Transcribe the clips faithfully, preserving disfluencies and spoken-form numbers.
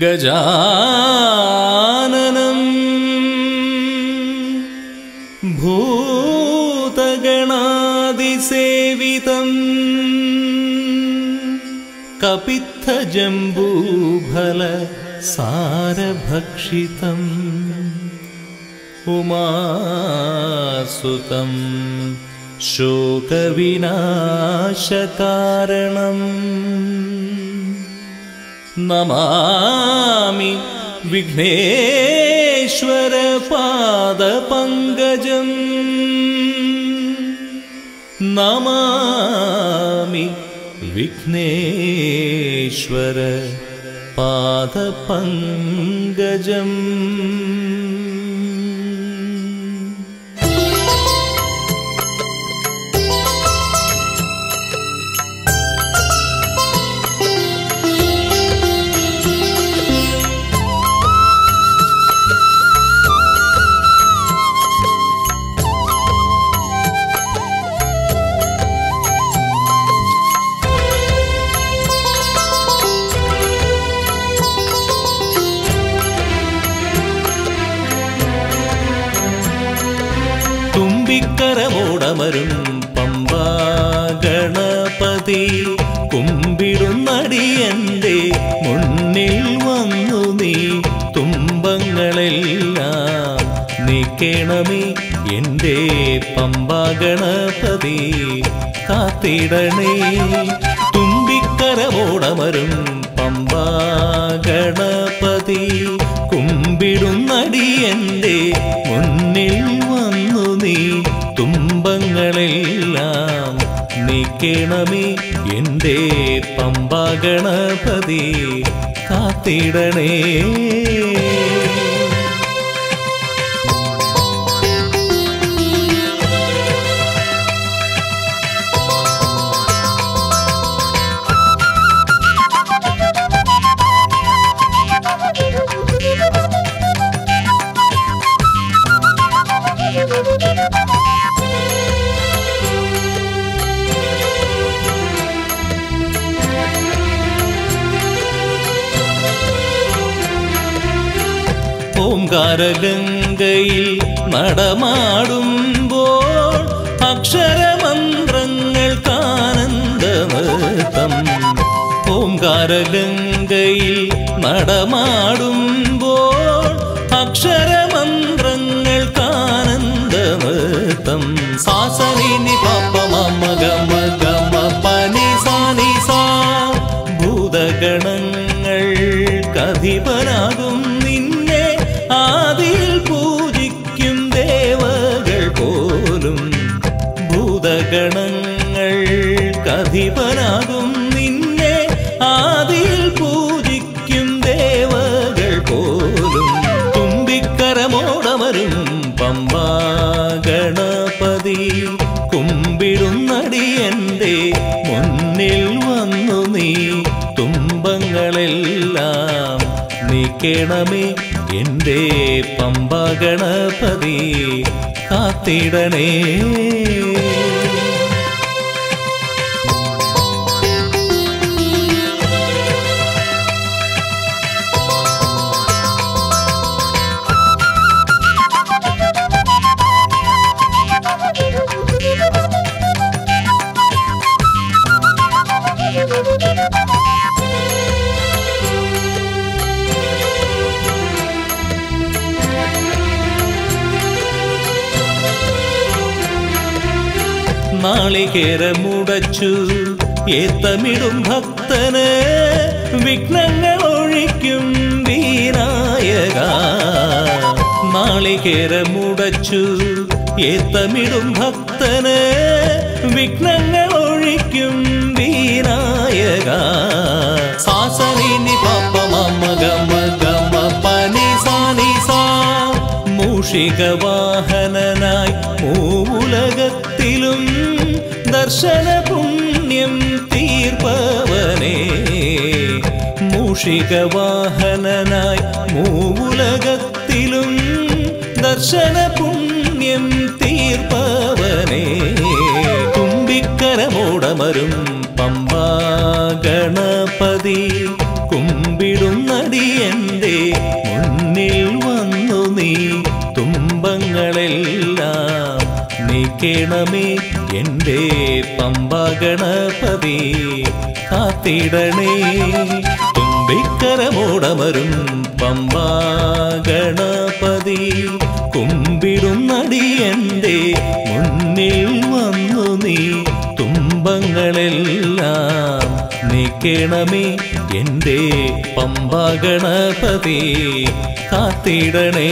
गजाननं भूतगणादिसेवितं कपित्थजम्बूफलसारभक्षितं उमासुतं शोकविनाशकारणम् नमामि विघ्नेश्वर पादपङ्कजं नमामि विघ्नेश्वर पादपङ्कजं കരമോടമരും പമ്പാ ഗണപതി കുമ്പിടുന്നടിയന്റെ മുന്നിൽ വന്നു നീ തുമ്പങ്ങളെല്ലാം നീക്കണമേ എൻ്റെ പമ്പാ ഗണപതി കാത്തിടണേ തുമ്പിക്കരമോടമരും പമ്പാ ഗണപതി കുമ്പിടുന്നടിയന്റെ മുന്നിൽ വന്നു നീ തുമ്പങ്ങളെല്ലാം നീക്കണമേ എൻ്റെ പമ്പാ ഗണപതി കാത്തിടണേ ഓംകാരഗംഗയിൽ നടമാടുമ്പോൾ അക്ഷരമന്ത്രങ്ങൾക്കാനന്ദമൃതം ഓംകാരഗംഗയിൽ നടമാടുമ്പോൾ അക്ഷരമന്ത്രങ്ങൾക്കാനന്ദമൃതം സാസനി പാപ്പമഗമ ഗമ പനി സാനി സാ ഭൂതഗണങ്ങൾ കധിപനാകും ആദിയിൽ പൂജിക്കും ദേവകൾ പോലും ഭൂതഗണങ്ങൾ കധിപനാകും നിന്നെ ആദിയിൽ പൂജിക്കും ദേവകൾ പോലും തുമ്പിക്കരമോടമരും പമ്പാ ഗണപതി കുമ്പിടുന്നടിയന്റെ മുന്നിൽ വന്നു നീ തുമ്പങ്ങളെല്ലാം നീക്കണമേ എൻ്റെ പമ്പാ ഗണപതി കാത്തിടണേ നാളികേരമുടച്ചു ഏത്തമിടും ഭക്തന് വിഘ്നങ്ങൾ ഒഴിക്കും വിനായക നാളികേരമുടച്ചു ഏത്തമിടും ഭക്തന് വിഘ്നങ്ങൾ ഒഴിക്കും വിനായക സാസനി പാപ്പമ ഗമ ഗമ പനി സാനി സാ മൂഷിക വാഹനനായി മൂവുലകത്ത് ദർശന പുണ്യം തീർപ്പവനേ മൂഷിക വാഹനനായി മൂവുലകത്തിലും ദർശന പുണ്യം തീർപ്പവനേ തുമ്പിക്കരമോടമരും പമ്പാ ഗണപതി കുമ്പിടുന്ന നദിയെന്തേ മുന്നിൽ വന്നു നീ തുമ്പങ്ങളെല്ലാം നീക്കണമേ എൻ്റെ പമ്പഗണപതി കാത്തിടണേ. തുമ്പിക്കരമോടമരും പമ്പഗണപതി കുമ്പിടും നദിയെന്തേ മുന്നിൽ വന്നു നീ തുമ്പങ്ങളെല്ലാം നീക്കണമേ എൻ്റെ പമ്പഗണപതി കാത്തിടണേ.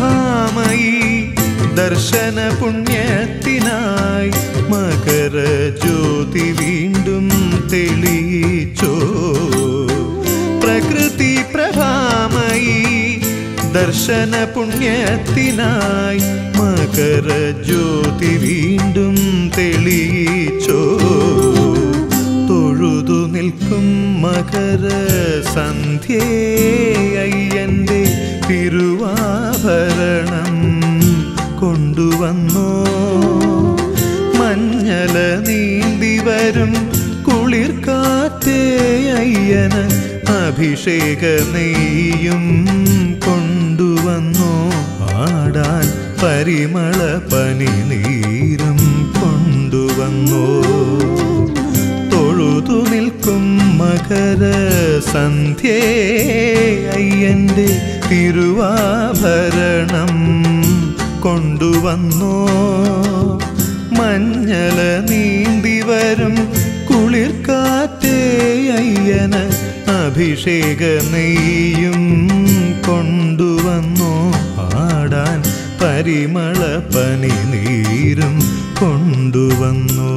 ഭാമയി ദർശന പുണ്യത്തിനായി മകര ജ്യോതി വീണ്ടും തെളിയിച്ചോ. പ്രകൃതി പ്രഭാമയി ദർശന പുണ്യത്തിനായി മകര ജ്യോതി വീണ്ടും തെളിയിച്ചോ. തൊഴുതു നിൽക്കും മകര സന്ധ്യേ അയ്യന്റെ തിരുവാഭരണം കൊണ്ടുവന്നോ. മഞ്ഞല നീന്തി വരും കുളിർക്കാറ്റേ അയ്യന് അഭിഷേക നെയ്യും കൊണ്ടുവന്നോ. ആടാൻ പരിമള പനി നീരം കൊണ്ടുവന്നോ. തൊഴുതു നിൽക്കും മകര സന്ധ്യേ അയ്യന്റെ തിരുവാഭരണം കൊണ്ടുവന്നോ. മഞ്ഞല നീന്തി വരും കുളിർക്കാറ്റേ അയ്യന് അഭിഷേക നെയ്യും കൊണ്ടുവന്നോ. ആടാൻ പരിമള പനി നീരും കൊണ്ടുവന്നോ.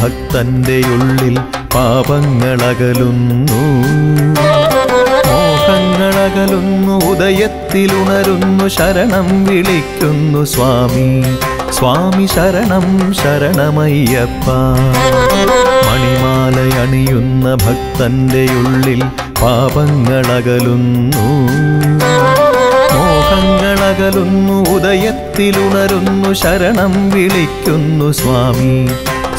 ഭക്തന്റെ ഉള്ളിൽ പാപങ്ങളകലുന്നു, മോഹങ്ങളകലുന്നു, ഉദയത്തിലുണരുന്നു, ശരണം വിളിക്കുന്നു സ്വാമി സ്വാമി ശരണം ശരണമയ്യപ്പ. മണിമാലയണിയുന്ന ഭക്തന്റെ ഉള്ളിൽ പാപങ്ങളകലുന്നു, മോഹങ്ങളകലുന്നു, ഉദയത്തിലുണരുന്നു, ശരണം വിളിക്കുന്നു സ്വാമി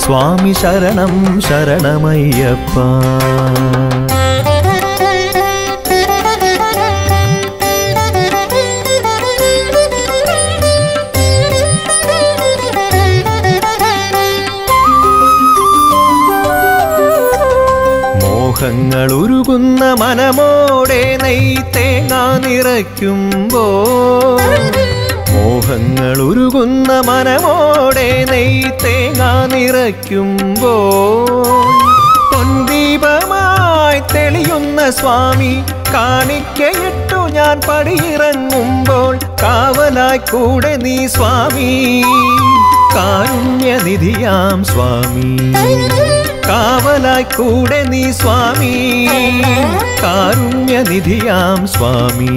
സ്വാമി ശരണം ശരണമയ്യപ്പ. മോഹങ്ങളുരുകുന്ന മനമോടെ നെയ് തേങ്ങാ നിറയ്ക്കുമ്പോ, മോഹങ്ങളുരുകുന്ന മനമോടെ നെയ് തേങ്ങ നിറയ്ക്കുമ്പോൾ പൊൻദീപമായി തെളിയുന്ന സ്വാമി കാണിക്കയിട്ടു ഞാൻ പടിയിറങ്ങുമ്പോൾ കാവലായി കൂടെ നീ സ്വാമി, കാരുണ്യനിധിയാം സ്വാമി, കാവലായി കൂടെ നീ സ്വാമി, കാരുണ്യനിധിയാം സ്വാമി.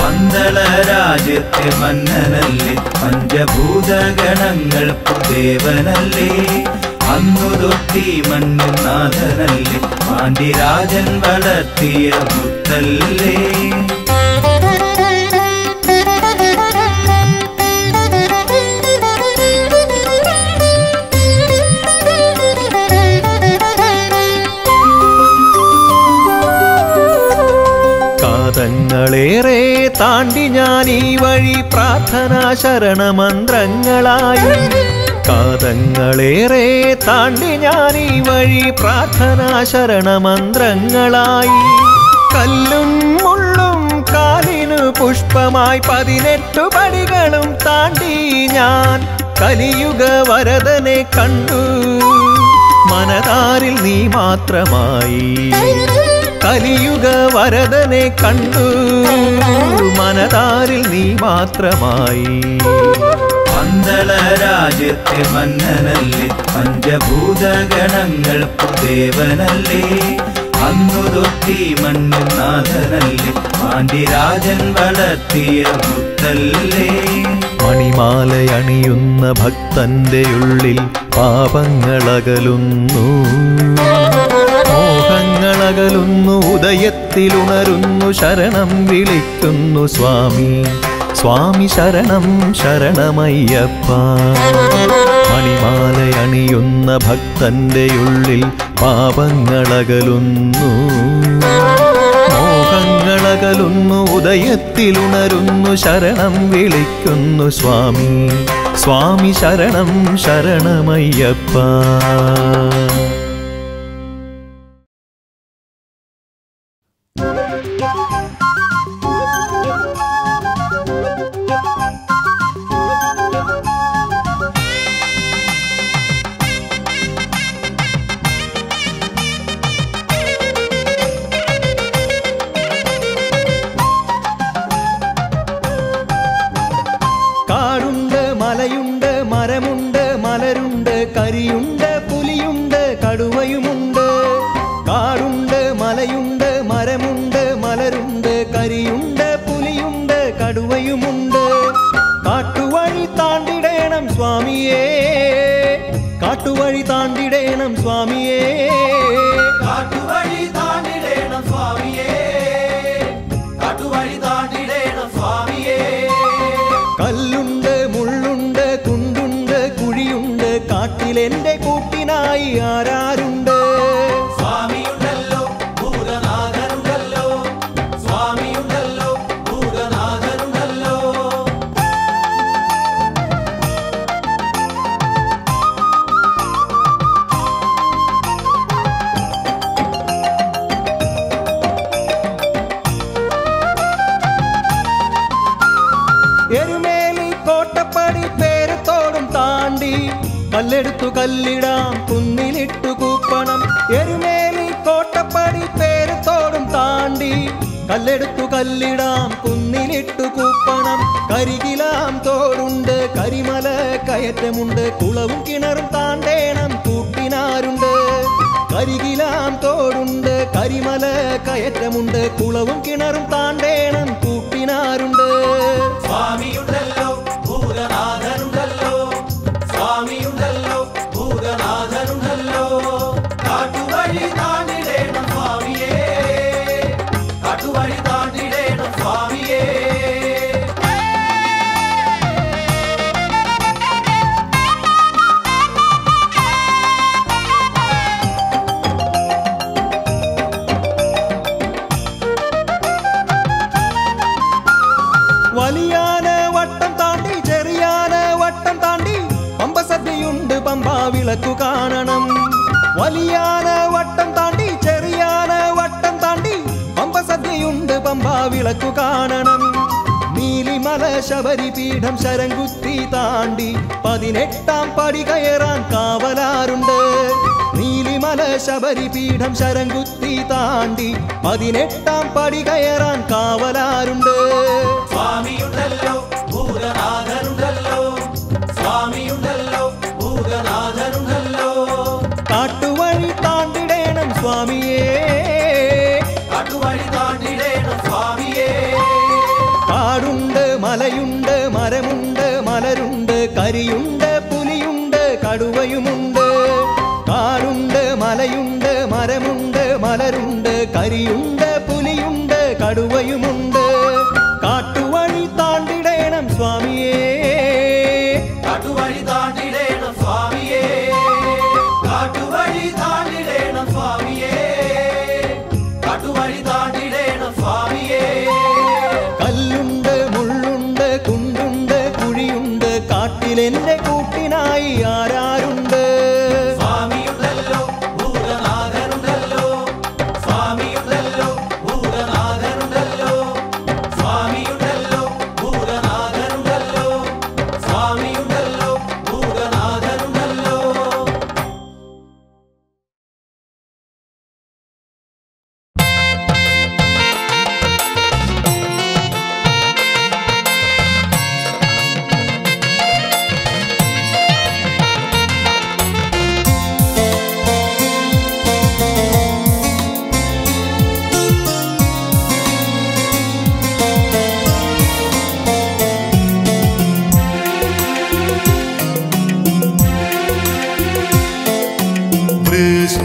മന്ദള രാജ്യത്തെ മന്നനല്ലേ, പഞ്ചഭൂതഗണങ്ങൾക്കു ദേവനല്ലേ, അന്നു തൊട്ടി മണ്ണിൻ നാഥനല്ലേ, പാണ്ഡ്യരാജൻ വളർത്തിയ മുത്തല്ലേ. തങ്ങളേറെ താണ്ടി ഞാനീ വഴി പ്രാർത്ഥനാ ശരണമന്ത്രങ്ങളായി, കാതങ്ങളേറെ താണ്ടി ഞാനീ വഴി പ്രാർത്ഥനാ ശരണമന്ത്രങ്ങളായി, കല്ലും മുള്ളും കാലിനു പുഷ്പമായി പതിനെട്ടു പടികളും താണ്ടി ഞാൻ കലിയുഗ വരദനെ കണ്ടു. മനതാരിൽ നീ മാത്രമായി കലിയുഗ വരദനെ കണ്ടു, മനതാരിൽ നീ മാത്രമായി. പന്തള രാജ്യത്തെ മന്നനല്ലേ, പഞ്ചഭൂതഗണങ്ങൾക്കു ദേവനല്ലേ, അന്നുരുത്തി മണ്ണും നാഥനല്ലേ പാണ്ഡിരാജൻ വളർത്തിയ മുത്തല്ലേ. മണിമാല അണിയുന്ന ഭക്തന്റെ ഉള്ളിൽ പാപങ്ങളകലുന്നു മോഹങ്ങളകലുന്നു ഉദയത്തിലുണരുന്നു ശരണം വിളിക്കുന്നു സ്വാമി സ്വാമി ശരണം ശരണമയ്യപ്പ. മണിമാല അണിയുന്ന ഭക്തന്റെ ഉള്ളിൽ പാപങ്ങളകലുന്നു മോഹങ്ങളകലുന്നു ഉദയത്തിലുണരുന്നു ശരണം വിളിക്കുന്നു സ്വാമി സ്വാമി ശരണം ശരണമയ്യപ്പ.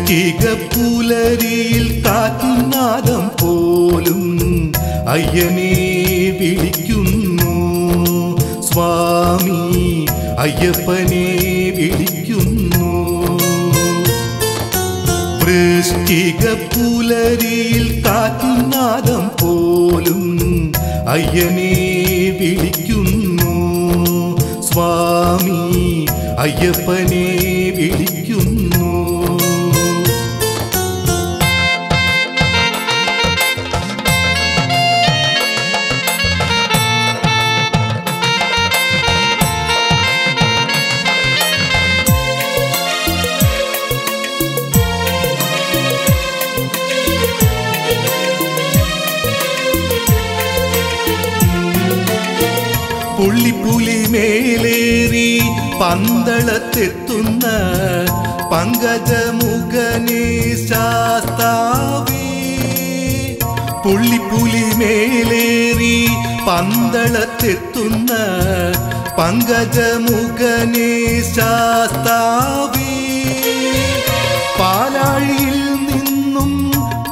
சிகப்புலரியில் காற்றின் நாதம் போலும் ஐயனே വിളിക്കുന്നു സ്വാമി അയ്യപ്പനെ വിളിക്കുന്നു വൃശ്ചികപ്പുലരിയിൽ കാറ്റിൻ നാദം പോലും അയ്യനെ വിളിക്കുന്നു സ്വാമി അയ്യപ്പനെ വിളിക്കുന്നു പുള്ളിപ്പുലി മേലേറി പന്തളത്തെത്തുന്ന പങ്കജമുഖനേ ശാസ്താവേ പുള്ളിപ്പുലി മേലേറി പന്തളത്തെത്തുന്ന പങ്കജമുഖനേ ശാസ്താവേ പാലാഴിയിൽ നിന്നും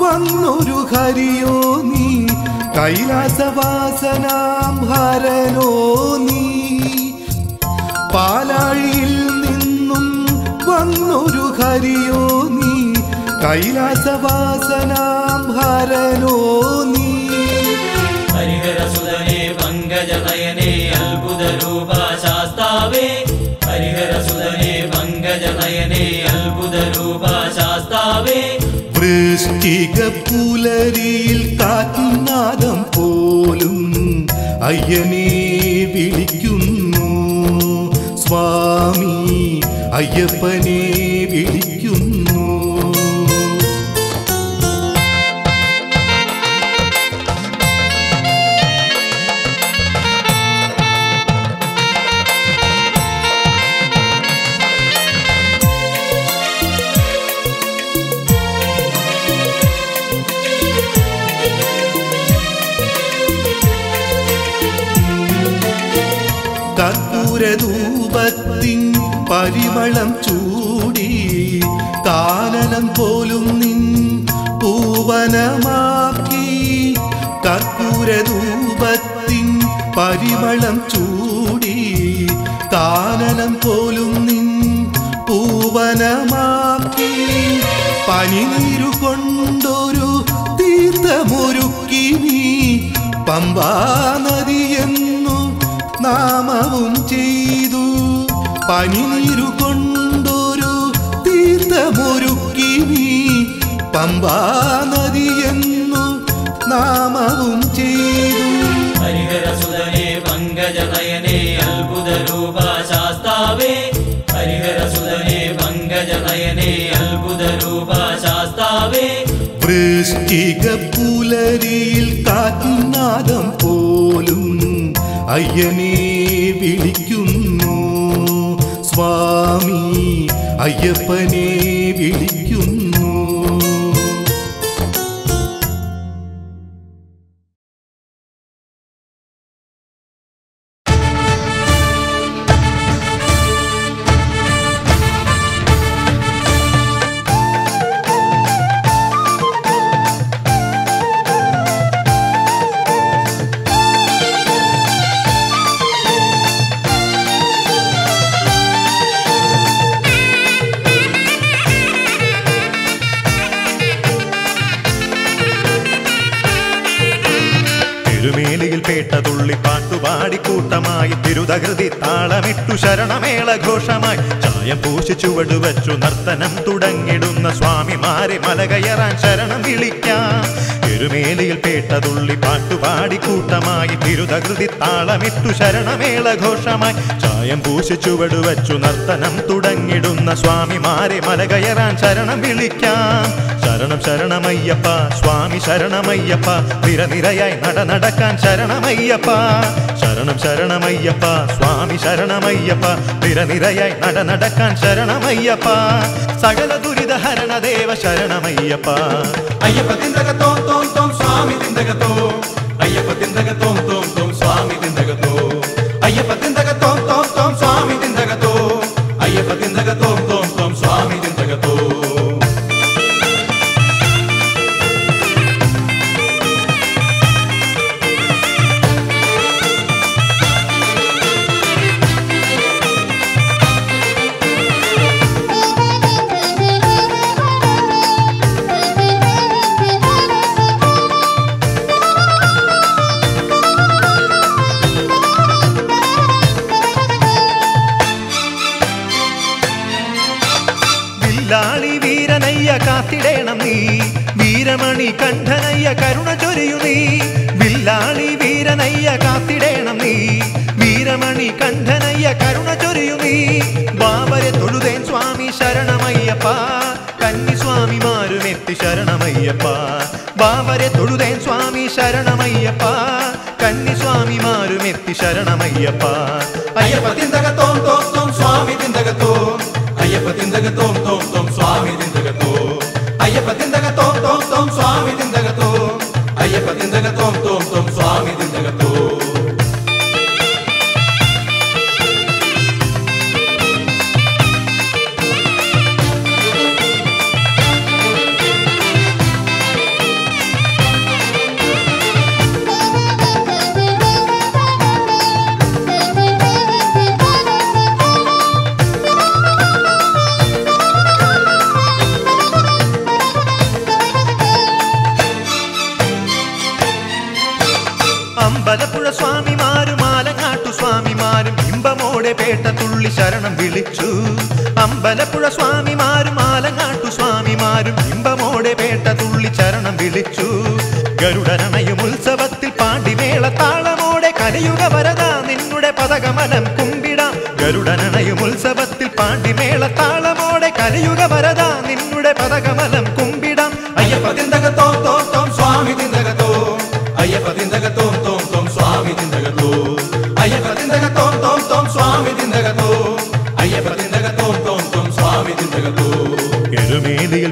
വന്നൊരു ഹരിയോ നീ കൈലാസവാസനാം ഹരനോ നീ പാലാഴിയിൽ നിന്നും വന്നൊരു ഹരിയോ നീ കൈലാസവാസനാം ഹരനോ നീ ഹരിഹരസുതനേ പങ്കജനയനേ അത്ഭുതരൂപ ശാസ്താവേ ഹരിഹരസുതനേ പങ്കജനയനേ അത്ഭുതരൂപ ശാസ്താവേ വൃശ്ചികപ്പുലരിയിൽ കാറ്റിൻ നാദം പോലും അയ്യനെ വിളിക്കുന്നു സ്വാമി അയ്യപ്പനെ വിളിക്കുന്നു കർപ്പൂരധൂപത്തിൻ പരിമളം ചൂടി കാനനം പോലും നിൻ പൂവനമാക്കി കർപ്പൂരധൂപത്തിൻ പരിമളം ചൂടി കാനനം പോലും നിൻ പൂവനമാക്കി പനിനീരു കൊണ്ടൊരു തീർത്ഥമൊരുക്കി നീ പമ്പാനദിയെന്നു നാമവും ചെയ്തു പനിനീരു കൊണ്ടൊരു തീർത്ഥമൊരുക്കി നീ പമ്പാനദിയെന്നു നാമവും ചെയ്തു ഹരിഹരസുതനേ പങ്കജനയനേ അത്ഭുതരൂപ ശാസ്താവേ ഹരിഹരസുതനേ പങ്കജനയനേ അത്ഭുതരൂപ ശാസ്താവേ വൃശ്ചികപ്പുലരിയിൽ കാറ്റിൻ നാദം പോലും അയ്യനെ വിളിക്കുന്നു സ്വാമി അയ്യപ്പനെ വിളിക്കുന്നു ഘോഷമായി ചായം പൂശി ചുവടുവച്ചു നർത്തനം തുടങ്ങിടുന്ന സ്വാമിമാരെ മലകയറാൻ ശരണം വിളിക്കാം തിരുമേലിയിൽ പേട്ടതുള്ളി പാട്ടുപാടി കൂട്ടമായി തിരുതകൃതി താളമിട്ടു ശരണമേള ഘോഷമായി ചായം പൂശി ചുവടുവച്ചു നർത്തനം തുടങ്ങിടുന്ന സ്വാമിമാരെ മലകയറാൻ ശരണം വിളിക്കാം ശരണം ശരണമയ്യപ്പ സ്വാമി ശരണമയ്യപ്പ നിരനിരയായി നട നടക്കാൻ ശരണമയ്യപ്പ ശരണം ശരണമയ്യപ്പ സ്വാമി ശരണമയ്യപ്പ നിരനിരയായി നട നടക്കാൻ ശരണമയ്യപ്പ സകല ദുരിതഹരണദേവ ശരണമയ്യപ്പ അയ്യപ്പ തിന്തകത്തോം തോം തോം സ്വാമി തിന്തകത്തോ അയ്യപ്പ തിന്തകത്തോം തോം തോം സ്വാമി തിന്തകത്തോ അയ്യപ്പ തിന്തകത്തോം തോം തോം സ്വാമി തിന്തകത്തോ അയ്യപ്പ തിന്തകത്തോം തോം തോം സ്വാമി തിന്തകത്തോ വീരനയ്യ കാത്തിടേണം നീ, വീരമണി കണ്ഠനയ്യ കരുണ ചൊരിയു നീ. വില്ലാളി വീരനയ്യ കാത്തിടേണം നീ, വീരമണി കണ്ഠനയ്യ കരുണ ചൊരിയു നീ. ബാബരെ തൊഴുതേൻ സ്വാമി ശരണമയ്യപ്പ, കന്നിസ്വാമിമാരുമെത്തി ശരണമയ്യപ്പ. ബാബരെ തൊഴുതേൻ സ്വാമി ശരണമയ്യപ്പ, കന്നിസ്വാമിമാരുമെത്തി ശരണമയ്യപ്പ. അയ്യപ്പ തിന്തകത്തോം തോം തോം സ്വാമി തിന്തകത്തോം, അയ്യപ്പ തിന്തകത്തോം തോം തോം സ്വാമി തിന്തകത്തോം. അയ്യപ്പ തിന്തകത്തോം തോം തോം സ്വാമി തിന്തകത്തോം, അയ്യപ്പ തിന്തകത്തോം തോം തോം സ്വാമി തിന്തകത്തോം. അമ്പലപ്പുഴ സ്വാമിമാരും ആലങ്ങാട്ടു സ്വാമിമാരും ബിംബമോടെ പേട്ടത്തുള്ളി ശരണം വിളിച്ചു. അമ്പലപ്പുഴ സ്വാമിമാരും ആലങ്ങാട്ടു സ്വാമിമാരും ബിംബമോടെ പേട്ടത്തുള്ളി ശരണം വിളിച്ചു. ഗരുഡരണയും ഉത്സവത്തിൽ പാണ്ടിമേളത്താളമോടെ കലിയുഗ വരദ നിന്നുടെ പദകമലം കുമ്പിടാം. ഗരുഡരണയും ഉത്സവത്തിൽ പാണ്ടിമേളത്താളമോടെ കലിയുഗ വരദ നിന്നുടെ പദകമലം കുമ്പിടാം. അയ്യപ്പ തിന്തകത്തോം തോം തോം സ്വാമി തിന്തകത്തോ, അയ്യപ്പ തിന്തകത്തോം തോം തോം സ്വാമി തിന്തകത്തോ. അയ്യപ്പ തിന്തകത്തോം തോം തോം സ്വാമി തിന്തകത്തോ, അയ്യപ്പ തിന്തകത്തോം തോം തോം സ്വാമി തിന്തകത്തോ. എരുമേലിയിൽ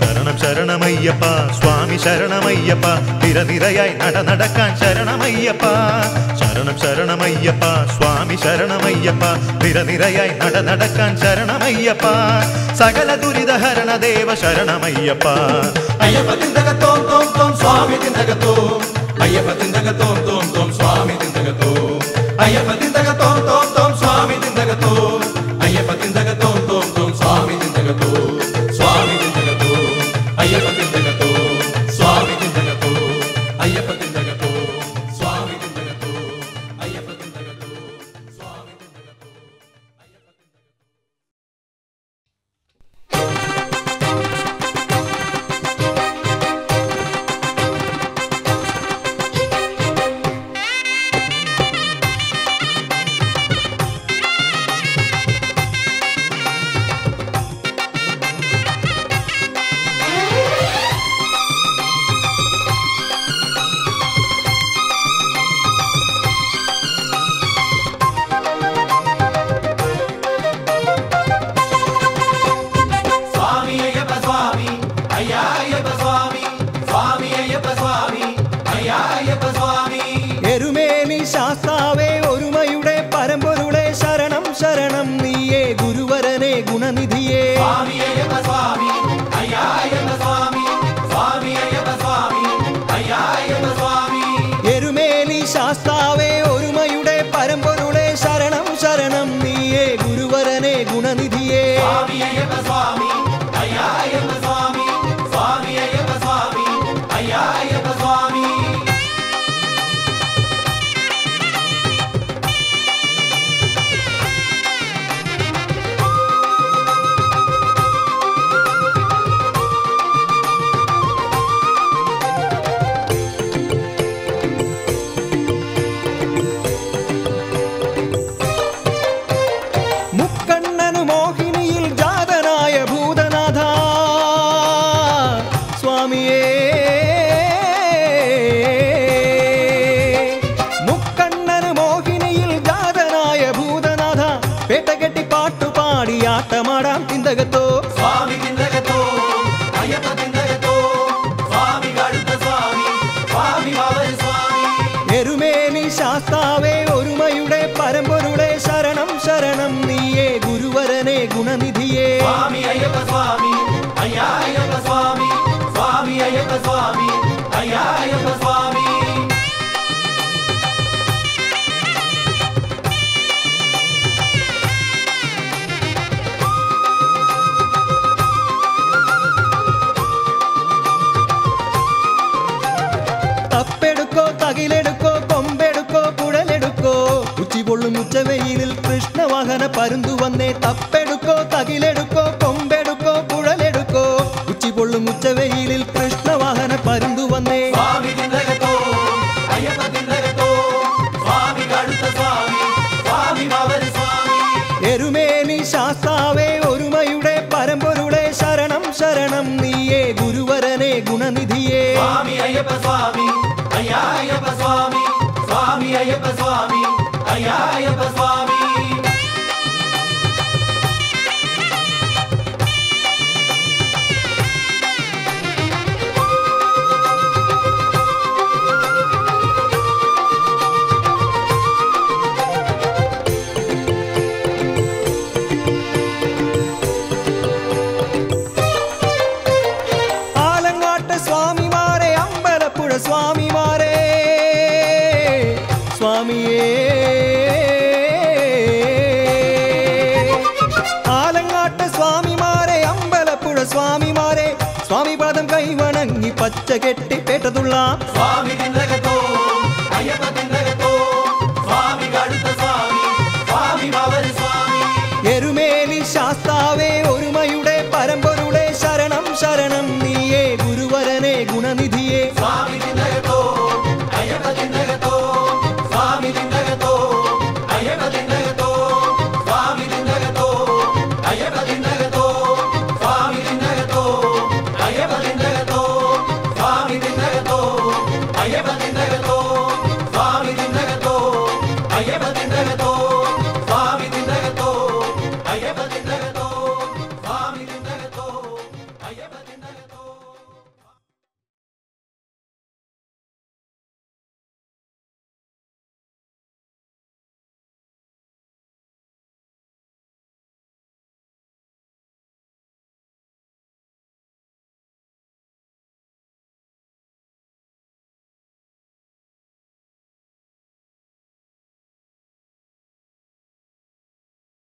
ശരണം ശരണമയ്യപ്പ സ്വാമി ശരണമയ്യപ്പ, തിരനിരയായി നട നടക്കാൻ ശരണമയ്യപ്പ. ശരണം ശരണമയ്യപ്പ സ്വാമി ശരണമയ്യപ്പ, തിരനിരയായി നട നടക്കാൻ ശരണമയ്യപ്പ. സകല ദുരിതഹരണ ദേവ ശരണമയ്യപ്പ. അയ്യപ്പ തിന്തകത്തോം തോം തോം സ്വാമി തിന്തകത്തോം, അയ്യപ്പ തിന്തകത്തോം തോം തോം സ്വാമി തിന്തകത്തോം. അയ്യപ്പ തിന്തകത്തോം തോം തോം സ്വാമി തിന്തകത്തോം, അയ്യപ്പ തിന്തകത്തോം തോം തോം സ്വാമി തിന്തകത്തോം. സ്വാമി തിന്തകത്തോം, അയ്യപ്പ തിന്തകത്തോം, സ്വാമി തിന്തകത്തോം, Ayyappa തിന്തകത്തോം. Ayya Ayappa Swami, Ayya Ayappa Swami. ഉച്ചവെയിലിൽ കൃഷ്ണവാഹന പരുന്തു വന്നേ തപ്പെടുക്കോ തകിലെടുക്കോ കൊമ്പെടുക്കോ കുഴലെടുക്കോ ഉച്ചിപൊള്ളും ഉച്ചവെയിലിൽ കൃഷ്ണവാഹന പരുന്തു വന്നേ എരുമേനി ശാസ്താവേ ഒരുമയുടെ പരമ്പൊരുടെ ശരണം ശരണം നീയേ ഗുരുവരനെ ഗുണനിധിയേ അയ്യപ്പ സ്വാമി അയ്യപ്പ സ്വാമി സ്വാമി അയ്യപ്പ സ്വാമി അയ്യ അയ്യപ്പ സ്വാമി സ്വാമി പാദം കൈ വണങ്ങി പച്ച കെട്ടി പേട്ടതുള്ള സ്വാമി തിന്നകത്തോ